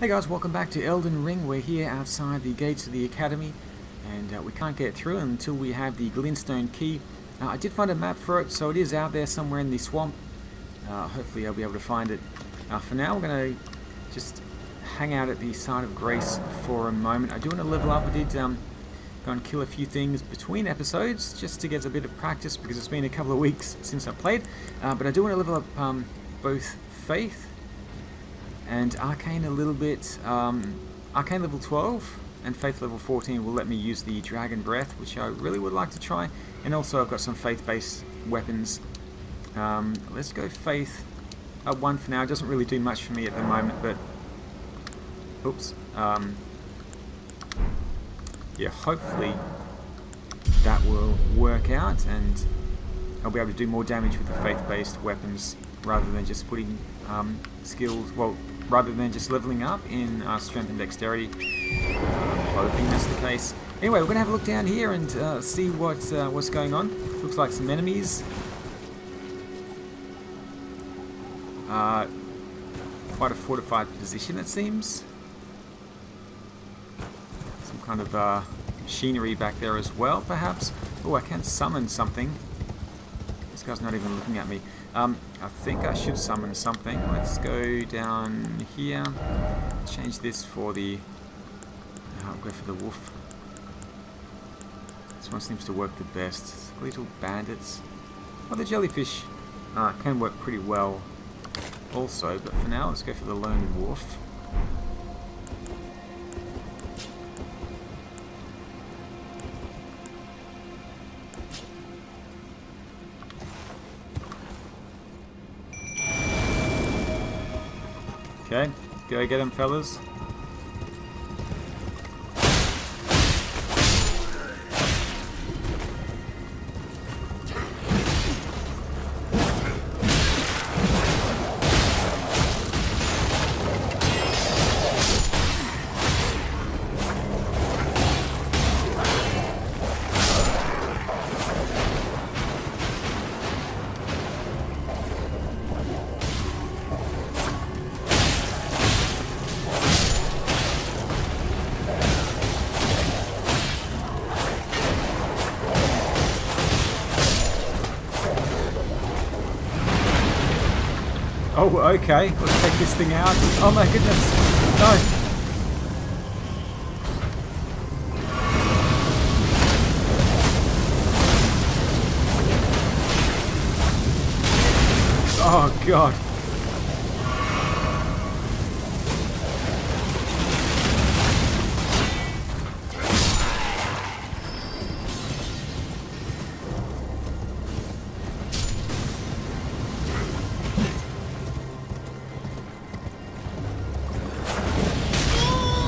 Hey guys, welcome back to Elden Ring. We're here outside the gates of the Academy, and we can't get through until we have the Glintstone Key. I did find a map for it, so it is out there somewhere in the swamp. Hopefully I'll be able to find it. For now, we're going to just hang out at the side of Grace for a moment. I do want to level up. I did go and kill a few things between episodes, just to get a bit of practice, because it's been a couple of weeks since I played. But I do want to level up both Faith and Arcane a little bit. Arcane level 12 and Faith level 14 will let me use the Dragon Breath, which I really would like to try, and also I've got some Faith-based weapons. Let's go Faith up one for now. It doesn't really do much for me at the moment, but... oops. Yeah, hopefully that will work out, and I'll be able to do more damage with the Faith-based weapons rather than just putting skills, well, rather than just leveling up in strength and dexterity. Hoping that's the case. Anyway, we're going to have a look down here and see what's going on. Looks like some enemies. Quite a fortified position, it seems. Some kind of machinery back there as well, perhaps. Oh, I can summon something. This guy's not even looking at me. I think I should summon something. Let's go down here. Change this for the... I'll go for the wolf. This one seems to work the best. Little bandits. Well, the jellyfish can work pretty well also, but for now let's go for the lone wolf. Okay, go get them, fellas. Oh, okay. Let's take this thing out. Oh my goodness. No. Oh God.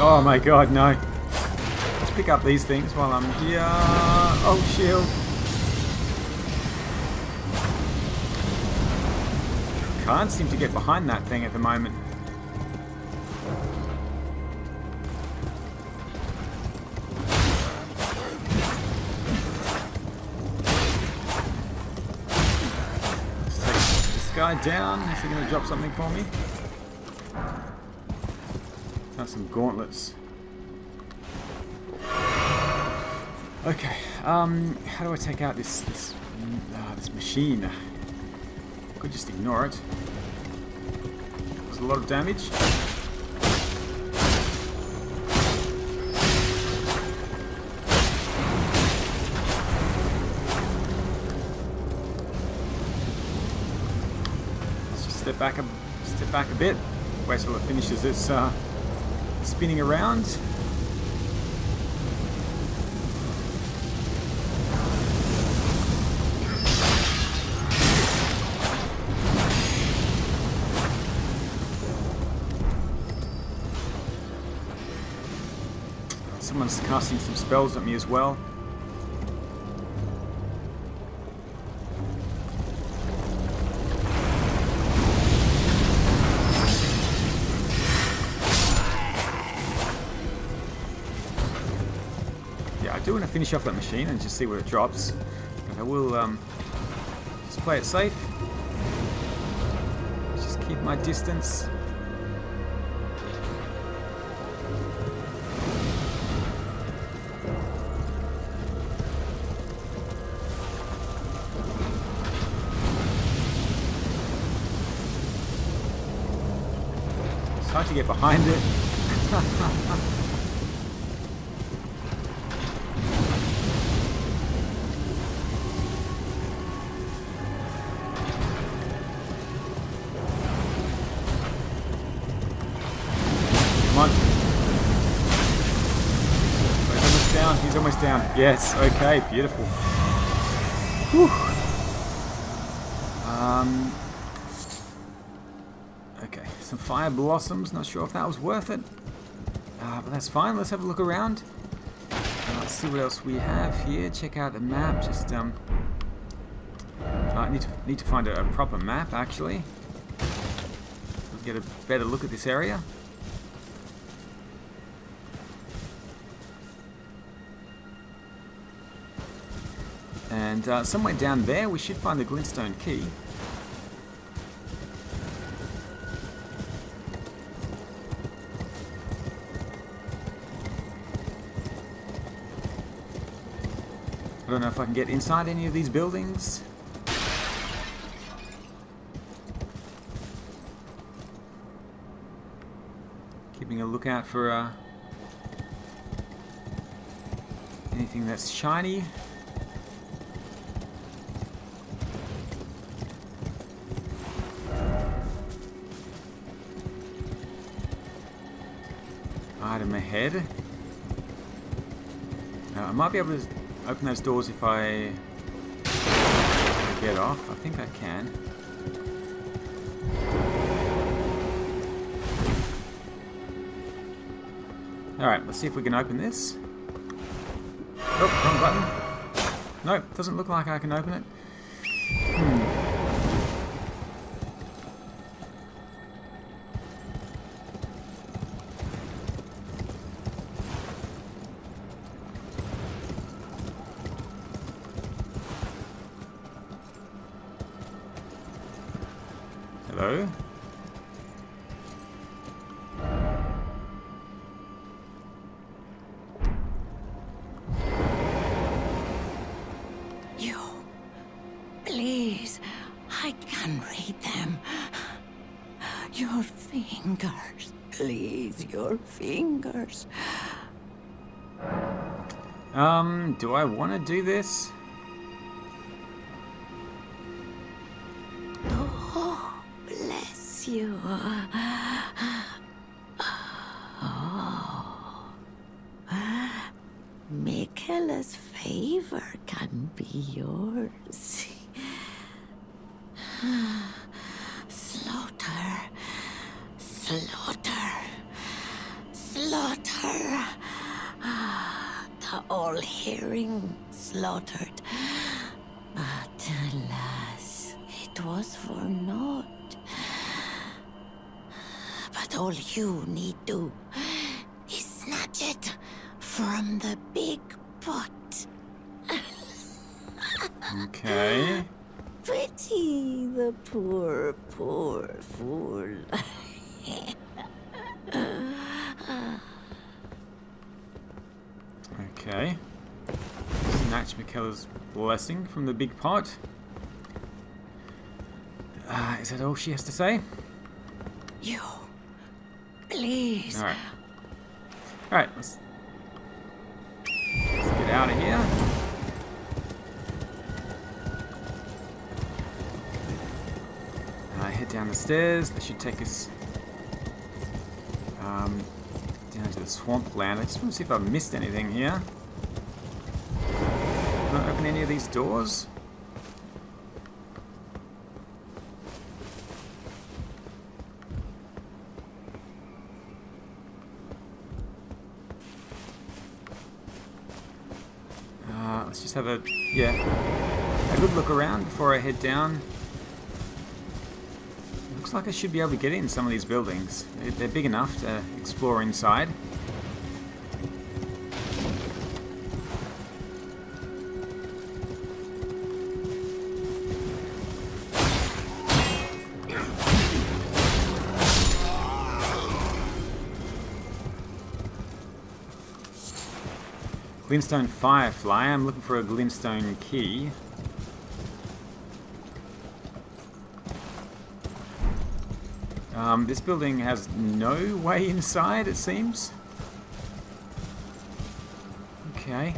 Oh my God, no. Let's pick up these things while I'm here. Oh, shield. Can't seem to get behind that thing at the moment. Let's take this guy down. Is he going to drop something for me? Some gauntlets. Okay, how do I take out this machine? I could just ignore it. There's a lot of damage. Let's just step back a bit. Wait till it finishes its spinning around. Someone's casting some spells at me as well. I do want to finish off that machine and just see where it drops, but I will just play it safe. Just keep my distance. Hard to get behind it. Come on. He's almost down. He's almost down. Yes. Okay. Beautiful. Whew. Okay, some fire blossoms, not sure if that was worth it, but that's fine. Let's have a look around. Let's see what else we have here. Check out the map. Just I need to find a proper map, actually. We'll get a better look at this area. And somewhere down there we should find the Glintstone Key. I don't know if I can get inside any of these buildings. Keeping a lookout for anything that's shiny. Item ahead. I might be able to open those doors if I get off. I think I can. Alright, let's see if we can open this. Oh, wrong button. Nope, doesn't look like I can open it. Hello? You... please... I can read them. Your fingers. Please, your fingers. Do I want to do this? You. Oh. Michaela's favor can be yours. Slaughter, slaughter, slaughter. The all-hearing slaughtered. But alas, it was for naught. All you need to is snatch it from the big pot. Okay. Pity the poor, poor fool. Okay. Snatch Michaela's blessing from the big pot. Is that all she has to say? You. Please. All right. All right. Let's get out of here. Head down the stairs. That should take us down to the swampland. I just want to see if I've missed anything here. Can I open any of these doors? Have a a good look around before I head down. Looks like I should be able to get in some of these buildings. They're big enough to explore inside. Glintstone Firefly. I'm looking for a Glintstone Key. This building has no way inside, it seems. Okay.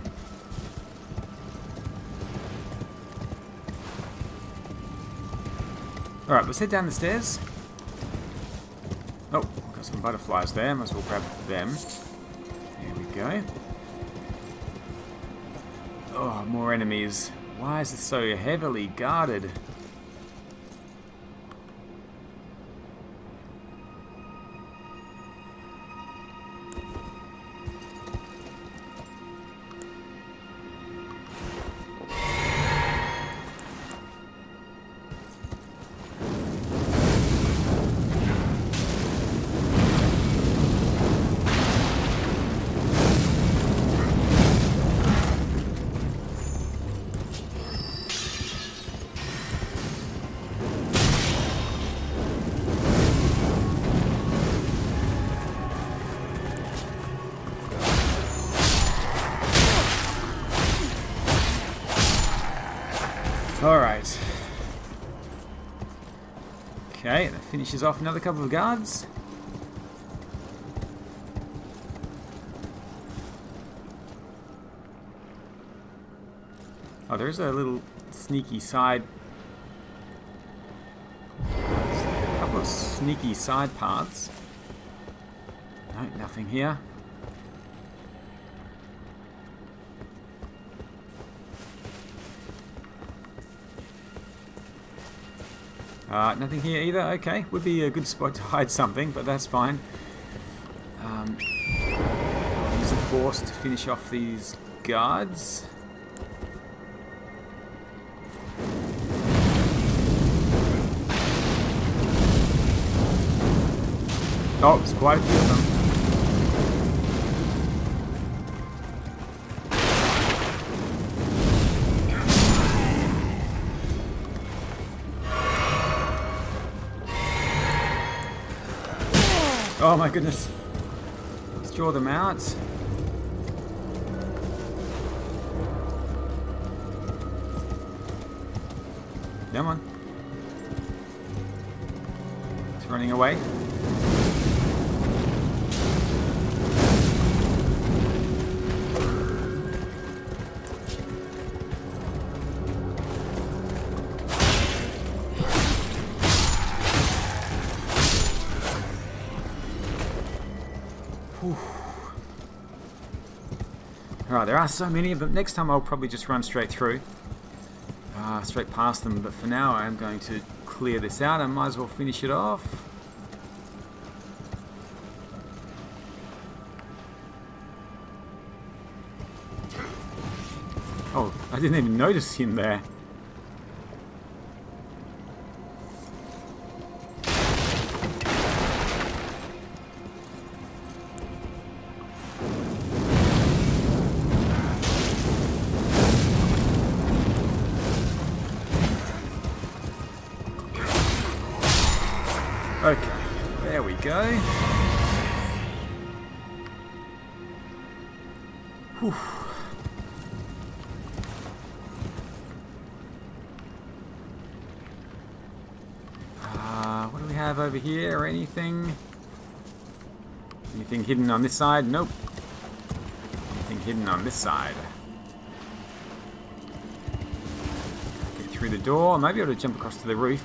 Alright, let's head down the stairs. Oh, got some butterflies there. Might as well grab them. Here we go. Oh, more enemies. Why is it so heavily guarded? Alright. Okay, that finishes off another couple of guards. Oh, there is a little sneaky side... a couple of sneaky side paths. No, nothing here. Nothing here either. Okay, would be a good spot to hide something, but that's fine. I'll use a force to finish off these guards. Oh, there's quite a few of them. Oh my goodness. Let's draw them out. Come on. It's running away. Alright, there are so many of them. Next time I'll probably just run straight through. Straight past them, but for now I am going to clear this out. I might as well finish it off. Oh, I didn't even notice him there. Over here or anything? Anything hidden on this side? Nope. Anything hidden on this side? Get through the door. I might be able to jump across to the roof.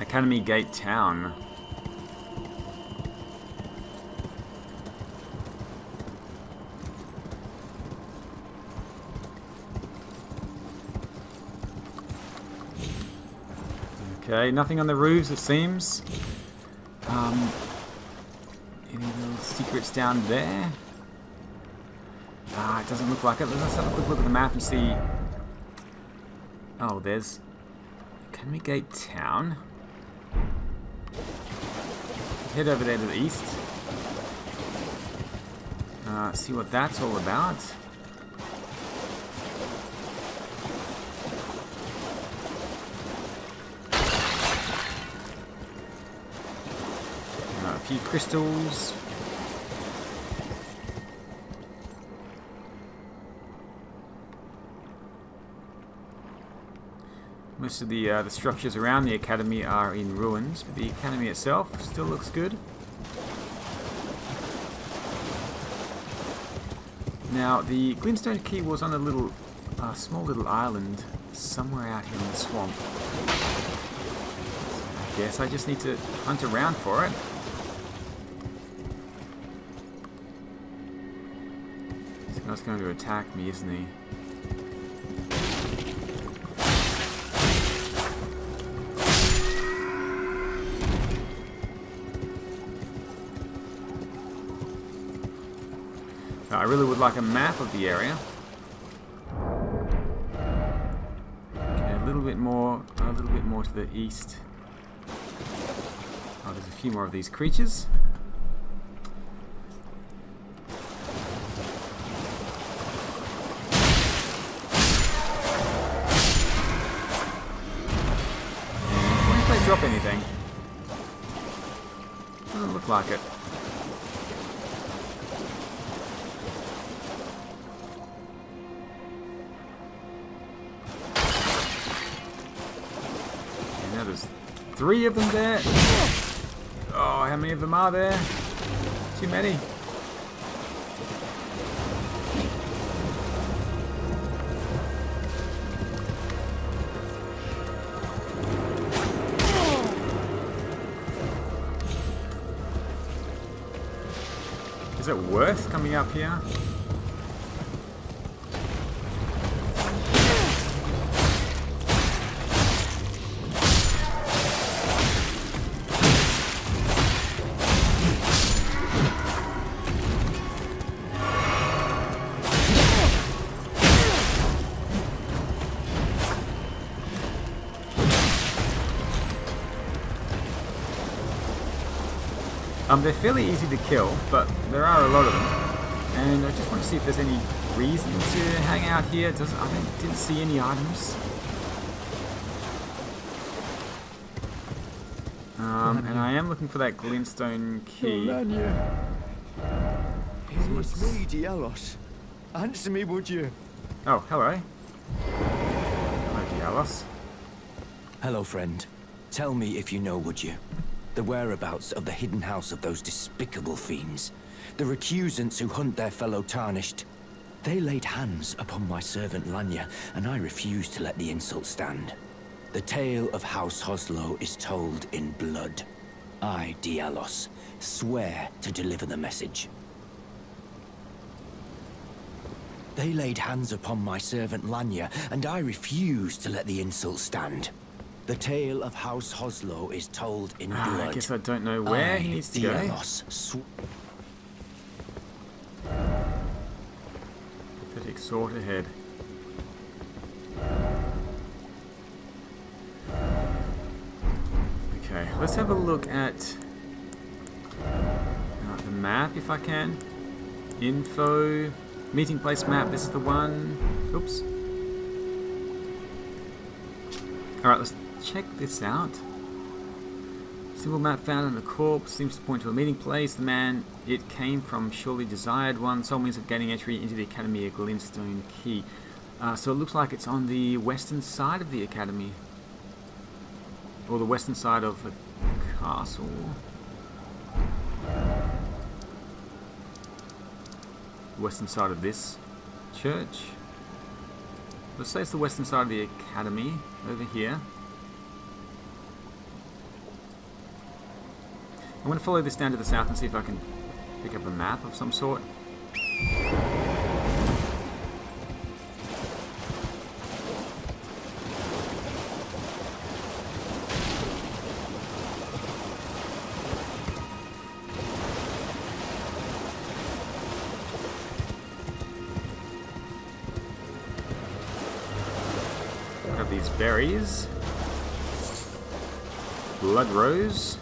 Academy Gate Town. Okay, nothing on the roofs, it seems. Any little secrets down there? It doesn't look like it. Let's have a quick look at the map and see... Oh, there's... Camerigate Gate Town. Head over there to the east. See what that's all about. A few crystals. Most of the structures around the Academy are in ruins, but the Academy itself still looks good. Now, the Glintstone Key was on a little, small little island somewhere out here in the swamp. I guess I just need to hunt around for it. This guy's going to attack me, isn't he? I really would like a map of the area. Okay, a little bit more to the east. Oh, there's a few more of these creatures. What if they drop anything? Doesn't look like it. Three of them there. Oh, how many of them are there? Too many. Is it worth coming up here? They're fairly easy to kill, but there are a lot of them, and I just want to see if there's any reason to hang out here. I didn't see any items, and I am looking for that Glintstone Key. It was me, Dialos. Answer me, would you? Oh, hello. Hello, Dialos. Hello, friend. Tell me if you know, would you? The whereabouts of the hidden house of those despicable fiends. The Recusants who hunt their fellow Tarnished. They laid hands upon my servant Lanya, and I refused to let the insult stand. The tale of House Hoslow is told in blood. I, Dialos, swear to deliver the message. They laid hands upon my servant Lanya, and I refused to let the insult stand. The tale of House Hoslow is told in blood. I guess I don't know where he needs to go. Pathetic sword ahead. Okay, let's have a look at the map if I can. Info, meeting place map. This is the one. Oops. All right, let's check this out. Simple map found on the corpse seems to point to a meeting place. The man it came from surely desired one. Sole means of gaining entry into the Academy of Glintstone Key. So it looks like it's on the western side of the Academy. Or the western side of the castle. The western side of this church. Let's say it's the western side of the Academy, over here. I'm going to follow this down to the south and see if I can pick up a map of some sort. Grab these berries. Blood Rose.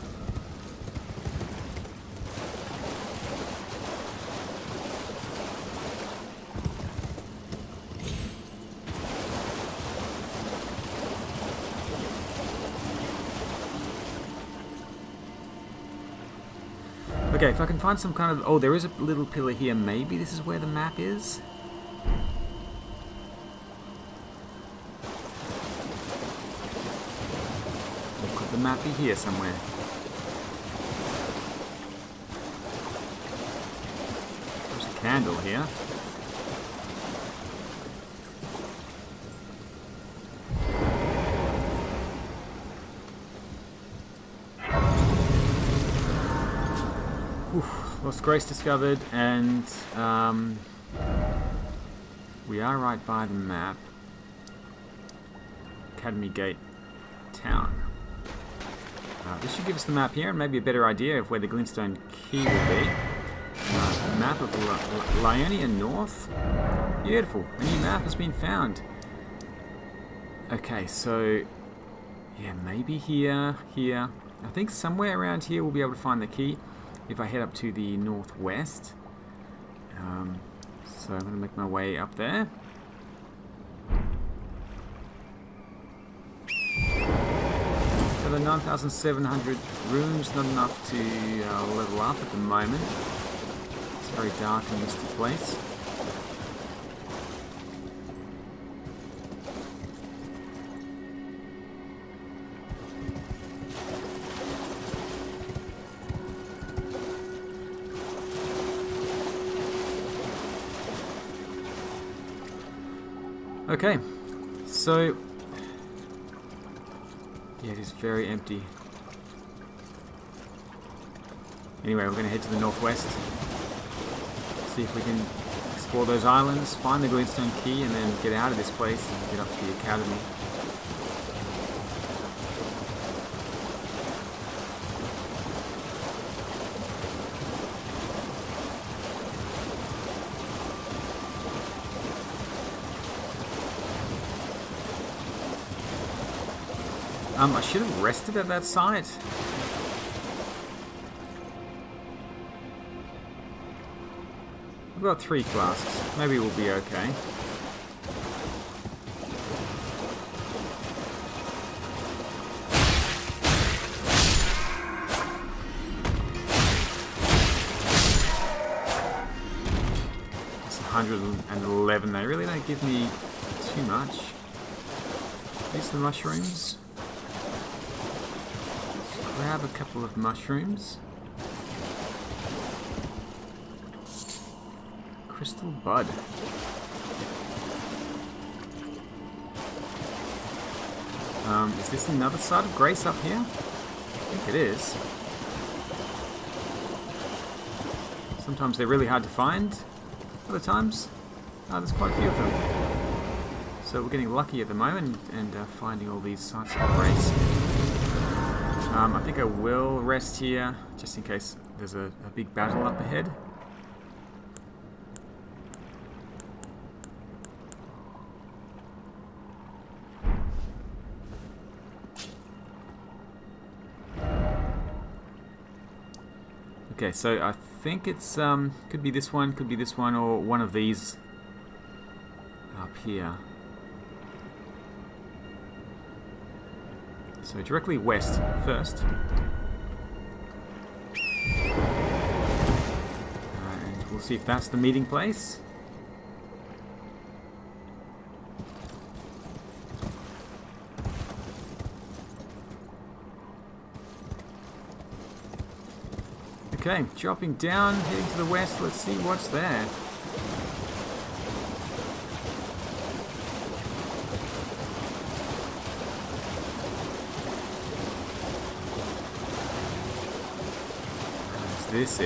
Okay, if I can find some kind of... Oh, there is a little pillar here. Maybe this is where the map is? The map be here somewhere. There's a candle here. Oof, lost grace discovered, and we are right by the map. Academy Gate Town. This should give us the map here and maybe a better idea of where the Glintstone Key will be. The map of Liurnia North. Beautiful. A new map has been found. Okay, so yeah, maybe here. I think somewhere around here we'll be able to find the key if I head up to the northwest. So I'm going to make my way up there. The 9,700 rooms, not enough to level up at the moment. It's a very dark and misty place. Okay, so yeah, it is very empty. Anyway, we're going to head to the northwest. See if we can explore those islands, find the Glintstone Key, and then get out of this place and get up to the Academy. I should have rested at that site. I've got 3 flasks. Maybe we'll be okay. It's 111. They really don't give me too much. These are the mushrooms. Grab a couple of mushrooms. Crystal bud. Is this another side of grace up here? I think it is. Sometimes they're really hard to find. Other times, there's quite a few of them. So we're getting lucky at the moment and finding all these sites of grace. I think I will rest here, just in case there's a big battle up ahead. Okay, so I think it's, could be this one, or one of these up here. So directly west first. And we'll see if that's the meeting place. Okay, chopping down, heading to the west. Let's see what's there. Is this it?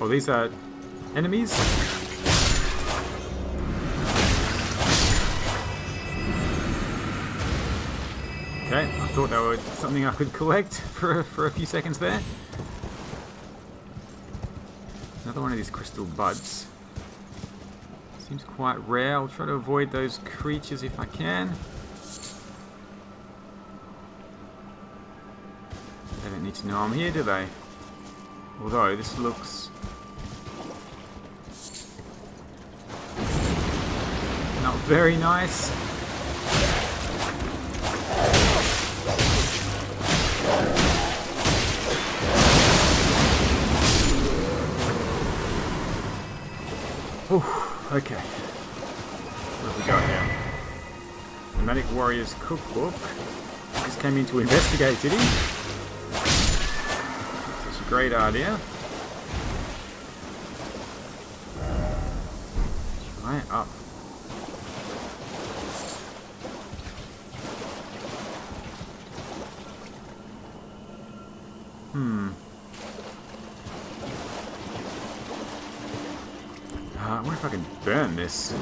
Oh, these are enemies? Okay, I thought that was something I could collect for a few seconds there. Another one of these crystal buds. Seems quite rare. I'll try to avoid those creatures if I can. They don't need to know I'm here, do they? Although this looks not very nice. Oof, okay. What have we got here? Nomadic Warriors cookbook. Just came in to investigate, did he? That's a great idea. Try it up. I wonder if I can burn this.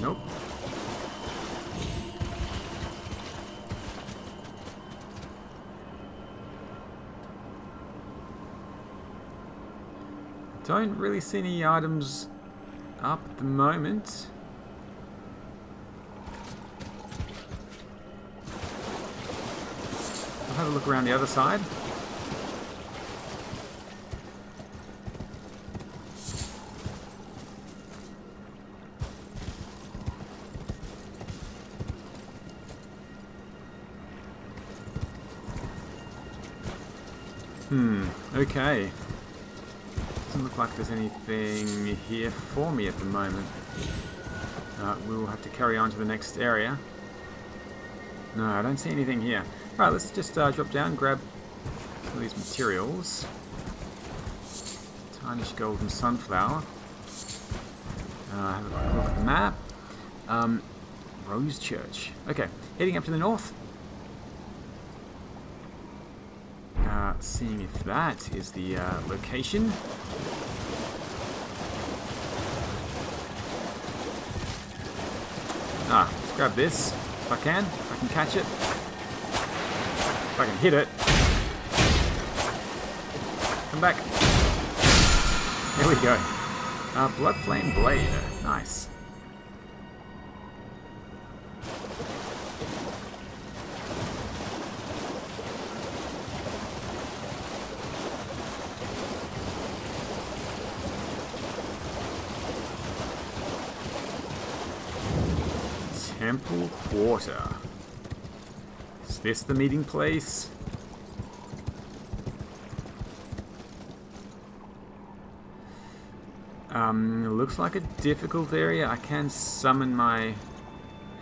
Nope. Don't really see any items up at the moment. I'll have a look around the other side. Okay. Doesn't look like there's anything here for me at the moment. We'll have to carry on to the next area. No, I don't see anything here. Alright, let's just drop down, grab some of these materials. Tarnished Golden Sunflower. Have a quick look at the map. Rose Church. Okay, heading up to the north. Seeing if that is the location. Let's grab this if I can. If I can catch it. If I can hit it. Come back. There we go. Blood Flame Blade. Nice. Temple Quarter. Is this the meeting place? Looks like a difficult area. I can summon my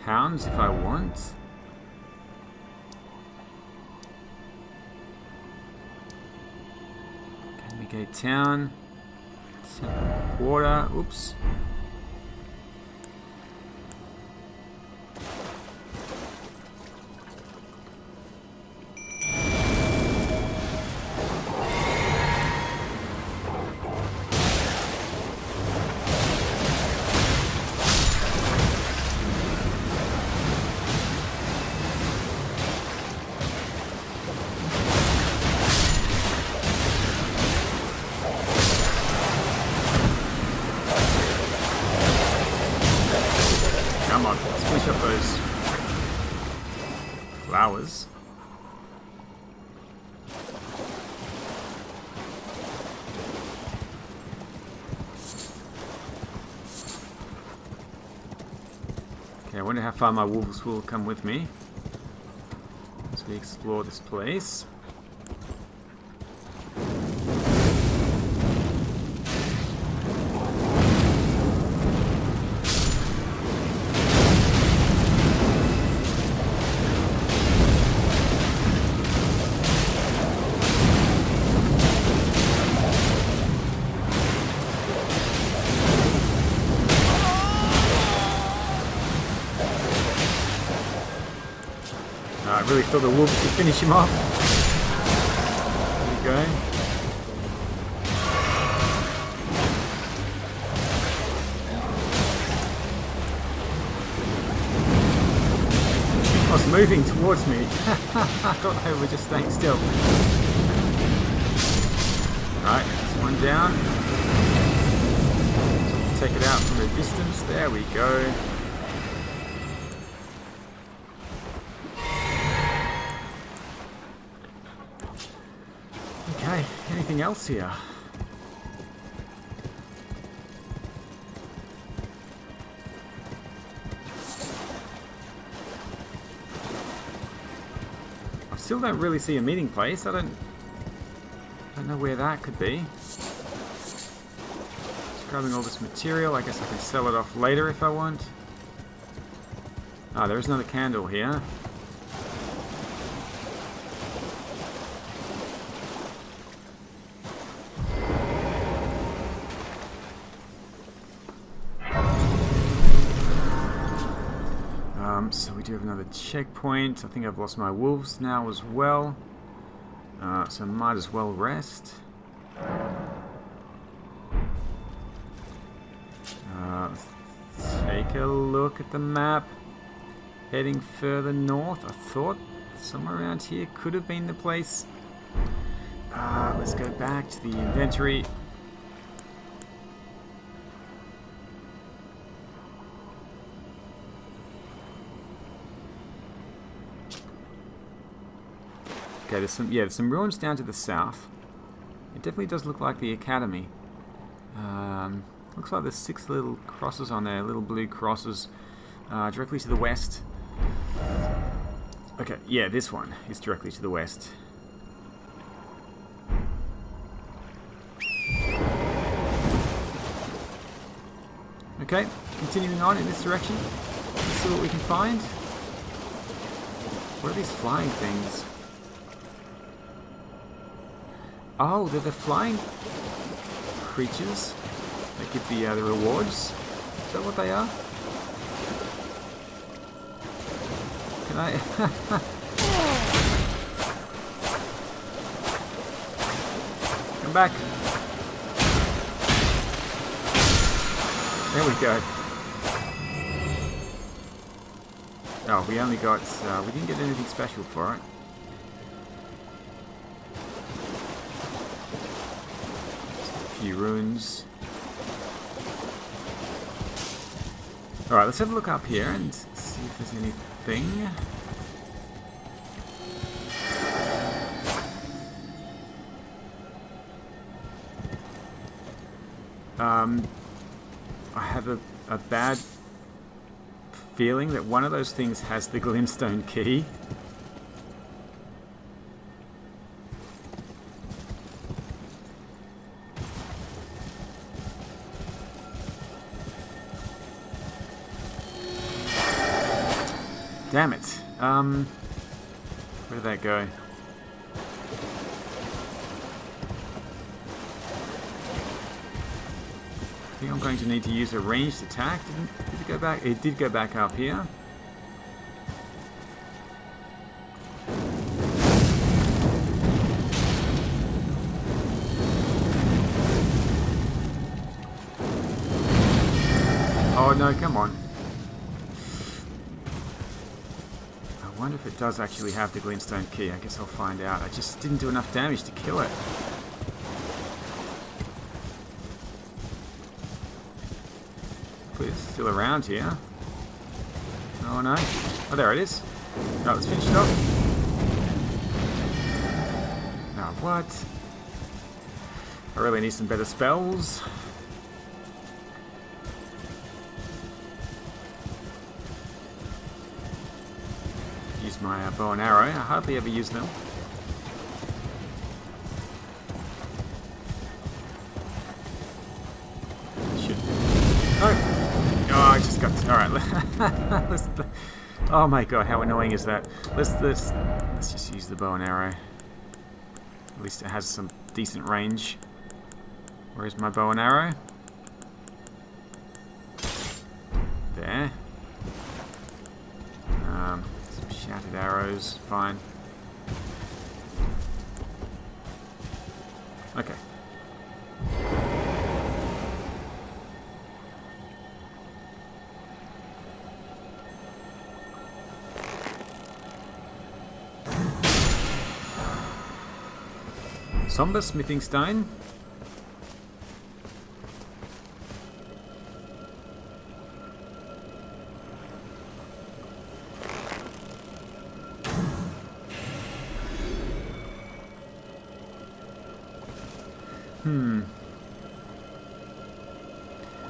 hounds if I want. Camerigate Town. Temple Quarter. Oops. I wonder how far my wolves will come with me as we explore this place. Really thought the wolves could finish him off. There we go. It was moving towards me. I thought they were just staying still. Alright, that's one down. Take it out from a distance. There we go. Anything else here? I still don't really see a meeting place. I don't know where that could be. Grabbing all this material. I guess I can sell it off later if I want. Ah, there is another candle here. So we do have another checkpoint. I think I've lost my wolves now as well. So might as well rest. Let's take a look at the map. Heading further north. I thought somewhere around here could have been the place. Let's go back to the inventory. Okay, there's some ruins down to the south. It definitely does look like the Academy. Looks like there's 6 little crosses on there, little blue crosses directly to the west. Okay, yeah, this one is directly to the west. Okay, continuing on in this direction. Let's see what we can find. What are these flying things? Oh, they're the flying creatures that give the rewards. Is that what they are? Can I? Come back. There we go. Oh, we only got, we didn't get anything special for it. Ruins. Alright, let's have a look up here and see if there's anything. I have a bad feeling that one of those things has the Glintstone Key. Damn it. Where did that go? I think I'm going to need to use a ranged attack. Did it go back? It did go back up here. Oh no, come on. I wonder if it does actually have the Glintstone Key. I guess I'll find out. I just didn't do enough damage to kill it. Hopefully it's still around here. Oh no. Oh, there it is. Right, let's finish it off. Now what? I really need some better spells. My bow and arrow. I hardly ever use them. Shit. Oh! Oh, I just got... Alright. Oh my god, how annoying is that? Let's just use the bow and arrow. At least it has some decent range. Where is my bow and arrow? There. Shattered arrows, fine. Okay. Somber Smithing Stone.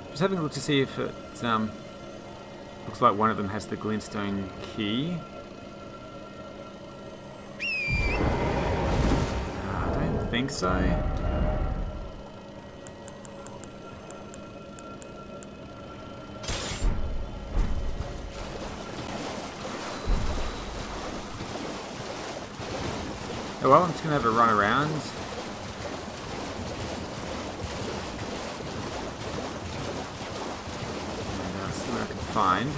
Just having a look to see if it looks like one of them has the Glintstone Key. I don't think so. Oh well, I'm just gonna have a run around. And I'll see what I can find.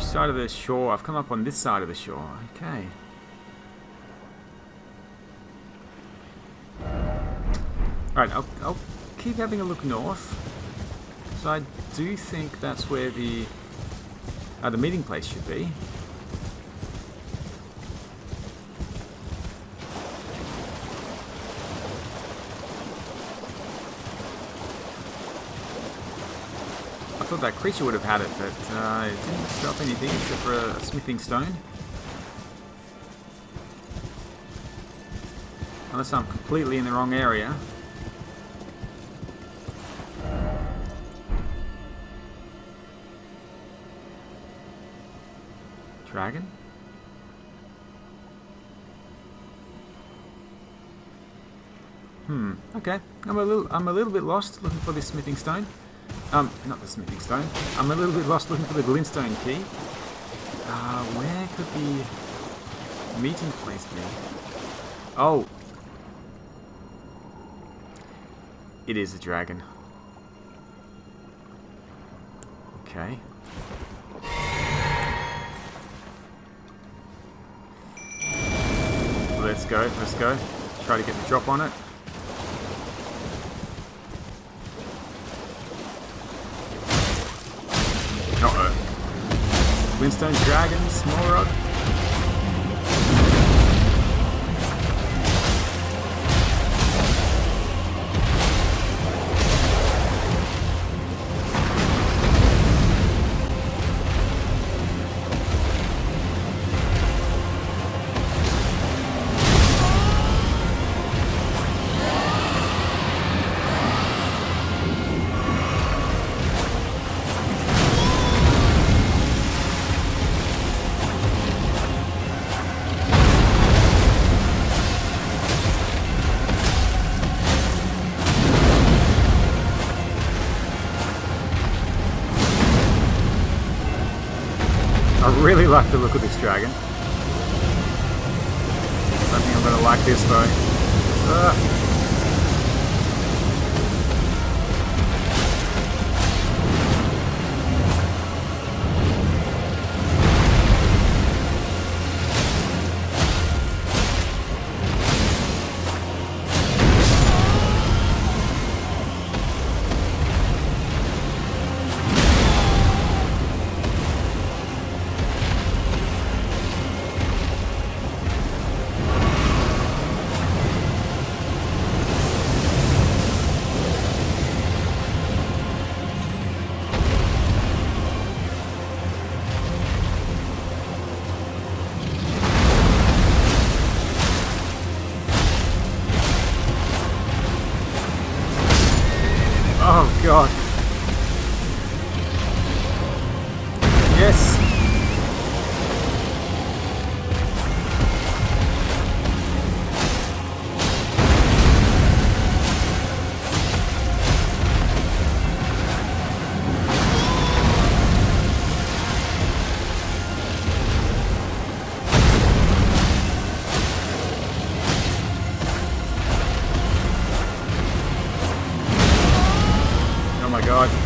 Side of the shore. I've come up on this side of the shore. Okay. Alright, I'll keep having a look north. So I do think that's where the meeting place should be. I thought that creature would have had it, but it didn't drop anything except for a smithing stone. Unless I'm completely in the wrong area. Dragon? Okay. I'm a little bit lost looking for this smithing stone. Not the smithing stone. I'm a little bit lost looking for the Glintstone Key. Where could the meeting place be? Oh! It is a dragon. Okay. Let's go, let's go. Try to get the drop on it. Glintstone Dragon Smarag. I really like the look of this dragon. I don't think I'm going to like this though. God. Yes.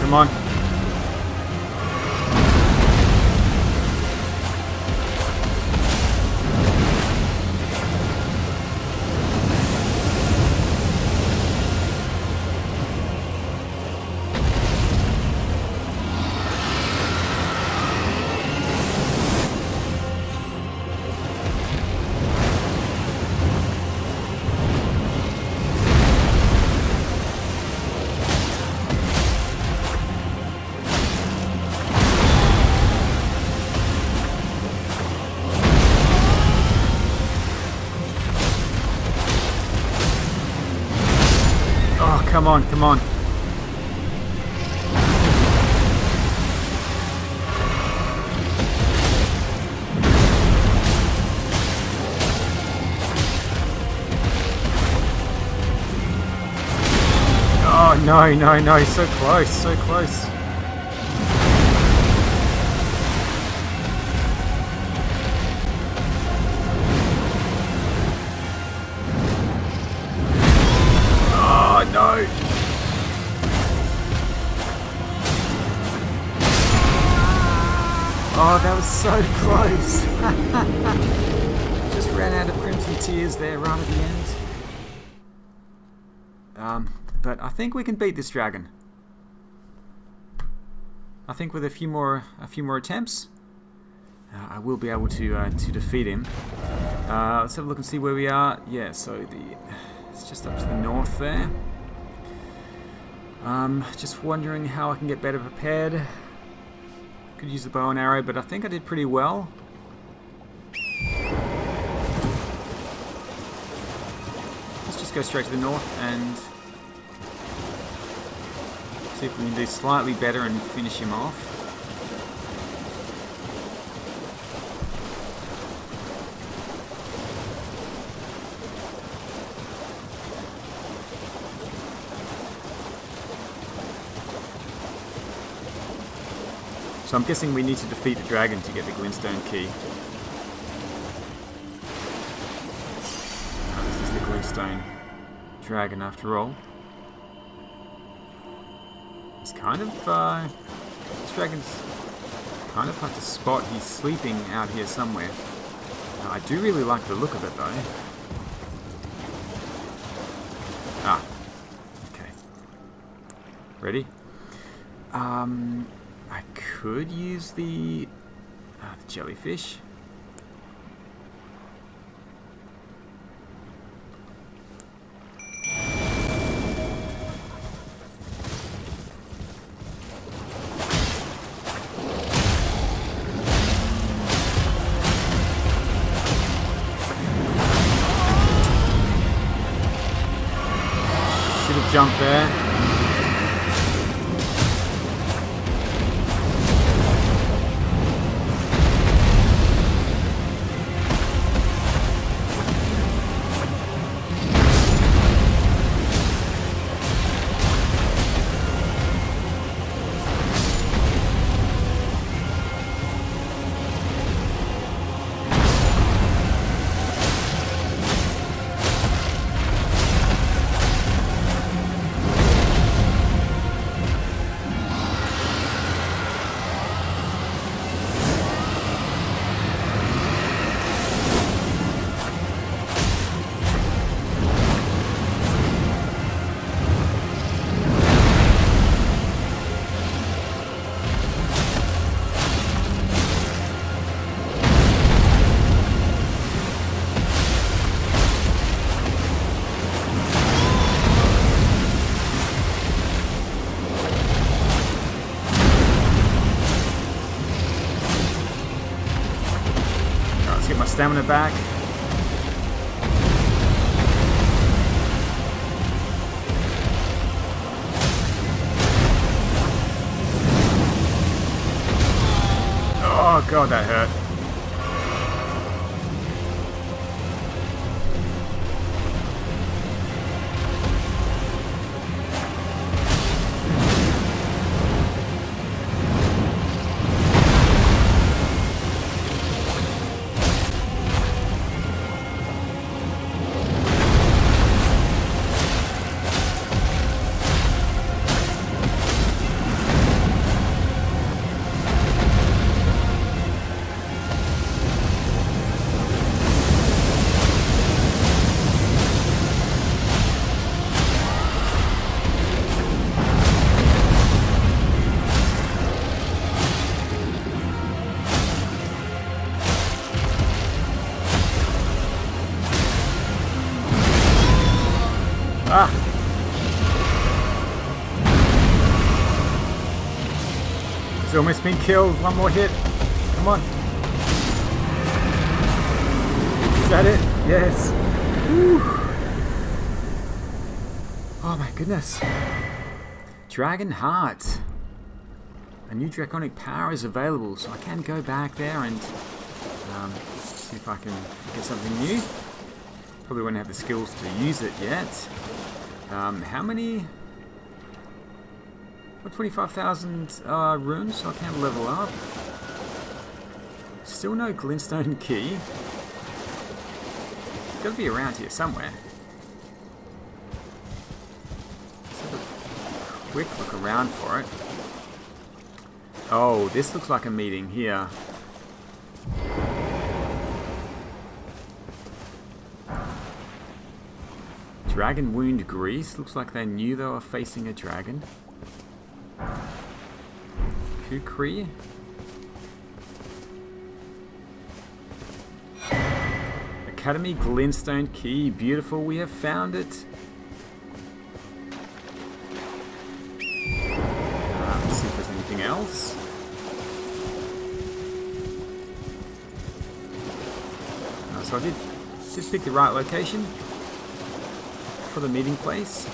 Come on. Come on, come on. Oh, no, no, no. So close, so close. Oh, that was so close. Just ran out of Crimson Tears there right at the end. But I think we can beat this dragon. I think with a few more attempts, I will be able to defeat him. Let's have a look and see where we are. Yeah, so it's just up to the north there. Just wondering how I can get better prepared. Could use the bow and arrow, but I think I did pretty well. Let's just go straight to the north and see if we can do slightly better and finish him off. So I'm guessing we need to defeat the dragon to get the Glintstone Key. Oh, this is the Glintstone Dragon after all. It's kind of, this dragon's kind of hard to spot. He's sleeping out here somewhere. I do really like the look of it though. Ah, okay. Ready? I could use the jellyfish. Jump there. Stamina back. Oh god, that hurt. He's almost been killed. One more hit. Come on. Is that it? Yes. Woo. Oh my goodness. Dragon Heart. A new Draconic Power is available, so I can go back there and see if I can get something new. Probably won't have the skills to use it yet. How many? 25,000 runes, so I can level up. Still no Glintstone Key. It's got to be around here somewhere. Let's have a quick look around for it. Oh, this looks like a meeting here. Dragon Wound Grease. Looks like they knew they were facing a dragon. Kukri. Academy Glintstone Key. Beautiful, we have found it. Let's see if there's anything else. So I did just pick the right location for the meeting place.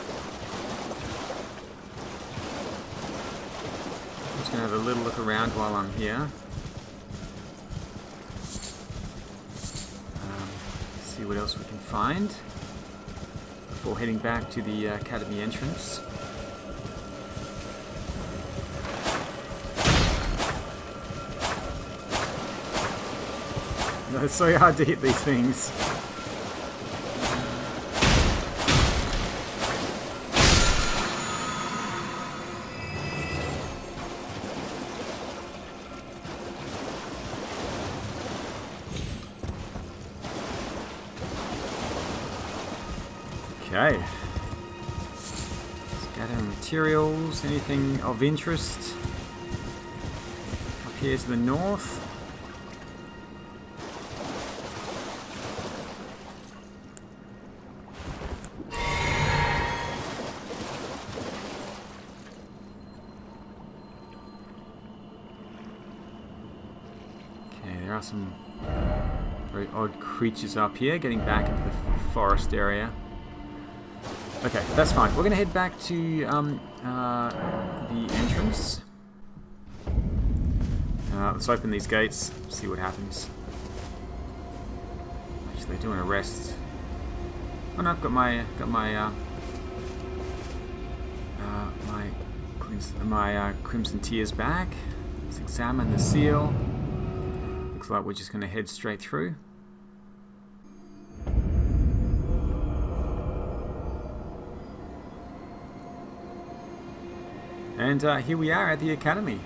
I'm just going to have a little look around while I'm here. See what else we can find before heading back to the Academy entrance. No, it's so hard to hit these things. Okay. Scattering materials, anything of interest? Up here to the north. Okay, there are some very odd creatures up here, getting back into the forest area. Okay, that's fine. We're going to head back to the entrance. Let's open these gates, see what happens. Actually, I do want to rest. Oh no, I've got my Crimson Tears back. Let's examine the seal. Looks like we're just going to head straight through. And here we are at the Academy.